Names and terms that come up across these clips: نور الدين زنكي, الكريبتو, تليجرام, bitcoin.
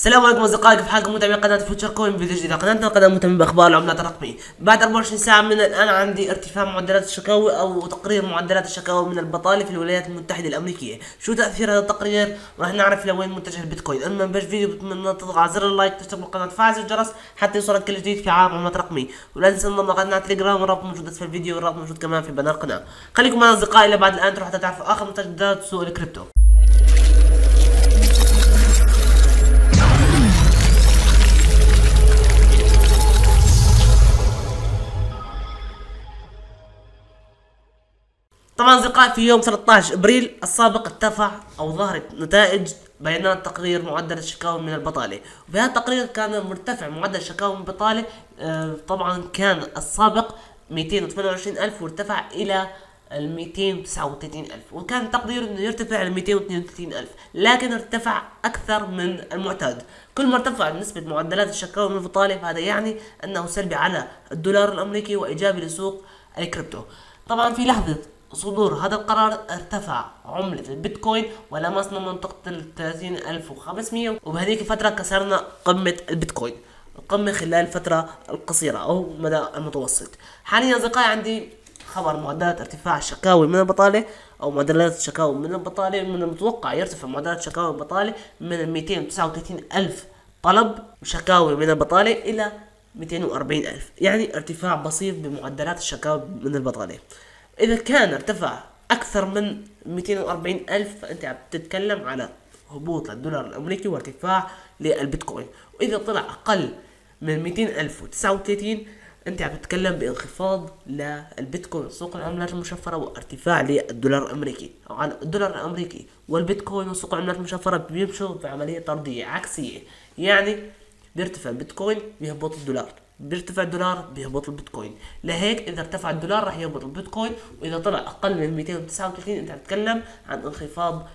السلام عليكم اصدقائي، كيف حالكم متابعي قناه فيوتشر كوين؟ فيديو جديد على قناتنا، قناه مهتمه باخبار العملات الرقميه. بعد 24 ساعه من الان عندي ارتفاع معدلات الشكاوى او تقرير معدلات الشكاوى من البطاله في الولايات المتحده الامريكيه. شو تاثير هذا التقرير؟ راح نعرف لوين متجه البيتكوين. اما باش فيديو بتمنى تضغط على زر اللايك، تشترك بالقناه، تفعل زر الجرس حتى يوصلك كل جديد في عالم العملات الرقميه، ولا تنسى انضم لقناتنا على تليجرام، والرابط موجود في الفيديو، والرابط موجود كمان في بنر القناه. خليكم معنا اصدقائي الى بعد الان حتى تعرفوا اخر متجدات سوق الكريبتو. طبعا اصدقائي في يوم 13 ابريل السابق ارتفع او ظهرت نتائج بيانات تقرير معدل الشكاوى من البطاله، وبهذا التقرير كان مرتفع معدل الشكاوى من البطاله. طبعا كان السابق 228,000 وارتفع الى 239,000، وكان تقدير انه يرتفع ل 232,000، لكن ارتفع اكثر من المعتاد. كل ما ارتفع نسبة معدلات الشكاوى من البطاله فهذا يعني انه سلبي على الدولار الامريكي وايجابي لسوق الكريبتو. طبعا في لحظة صدور هذا القرار ارتفع عملة البيتكوين ولمسنا منطقة ال 30,500، وبهذيك الفترة كسرنا قمة البيتكوين، القمة خلال الفترة القصيرة أو مدى المتوسط. حاليا أصدقائي عندي خبر معدلات ارتفاع الشكاوي من البطالة أو معدلات الشكاوي من البطالة. من المتوقع يرتفع معدلات شكاوي البطالة من 239,000 طلب شكاوي من البطالة إلى 240,000، يعني ارتفاع بسيط بمعدلات الشكاوي من البطالة. إذا كان ارتفع أكثر من 240,000 فأنت عم تتكلم على هبوط للدولار الأمريكي وارتفاع للبيتكوين، وإذا طلع أقل من 200,039 أنت عم تتكلم بانخفاض للبيتكوين سوق العملات المشفرة وارتفاع للدولار الأمريكي، أو الدولار الأمريكي والبيتكوين وسوق العملات المشفرة بيمشوا في عملية طردية عكسية، يعني بيرتفع البيتكوين بيهبط الدولار، بيرتفع الدولار بيهبط البيتكوين. لهيك اذا ارتفع الدولار راح يهبط البيتكوين، واذا طلع اقل من 239 انت هتتكلم عن انخفاض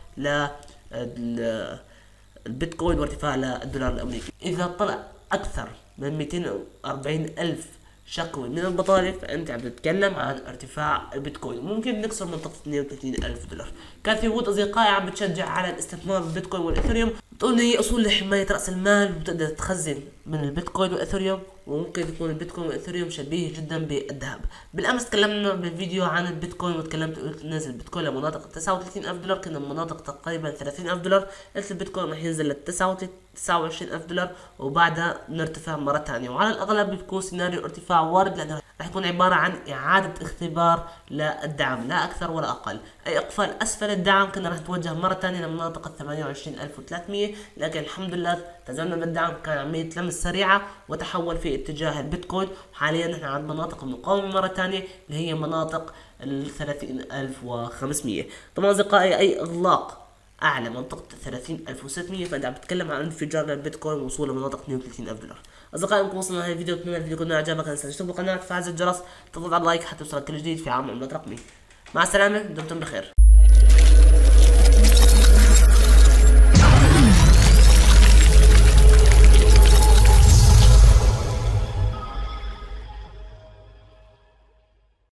للبيتكوين وارتفاع للدولار الامريكي. اذا طلع اكثر من 240,000 شكوى من البطاله فانت عم تتكلم عن ارتفاع البيتكوين، ممكن نكسر منطقه 32,000 دولار. كان في وجود اصدقائي عم بتشجع على الاستثمار بالبيتكوين والاثيريوم، بتقول إن هي اصول لحمايه راس المال وبتقدر تخزن من البيتكوين والاثيريوم، وممكن يكون البيتكوين والاثيريوم شبيه جدا بالذهب. بالامس تكلمنا بالفيديو عن البيتكوين وتكلمت قلت نزل البيتكوين لمناطق 39,000 دولار، كنا بمناطق تقريبا 30,000 دولار، قلت البيتكوين راح ينزل ل 29,000 دولار وبعدها نرتفع مرة ثانية، وعلى الأغلب بيكون سيناريو ارتفاع وارد لأنه راح يكون عبارة عن إعادة اختبار للدعم، لا أكثر ولا أقل. أي إقفال أسفل الدعم كنا راح نتوجه مرة ثانية لمناطق 28,300، لكن الحمد لله تزامنا بالدعم كان عملية لمس سريعة وتحول في اتجاه البيتكوين. حاليا نحن عند مناطق المقاومة مرة ثانية اللي هي مناطق ال 30,500. طبعا أصدقائي أي إغلاق أعلى منطقة 30,600 فأنت عم تتكلم عن انفجار للبيتكوين ووصوله لمناطة 32,000 دولار. أصدقائي نكون وصلنا لهذا الفيديو، أتمنى الفيديو يكون عجبك، لا تنسى تشترك بالقناة، تفعل زر الجرس، تضغط على اللايك حتى يوصلك كل جديد في عالم العملات الرقمية. مع السلامة، دمتم بخير.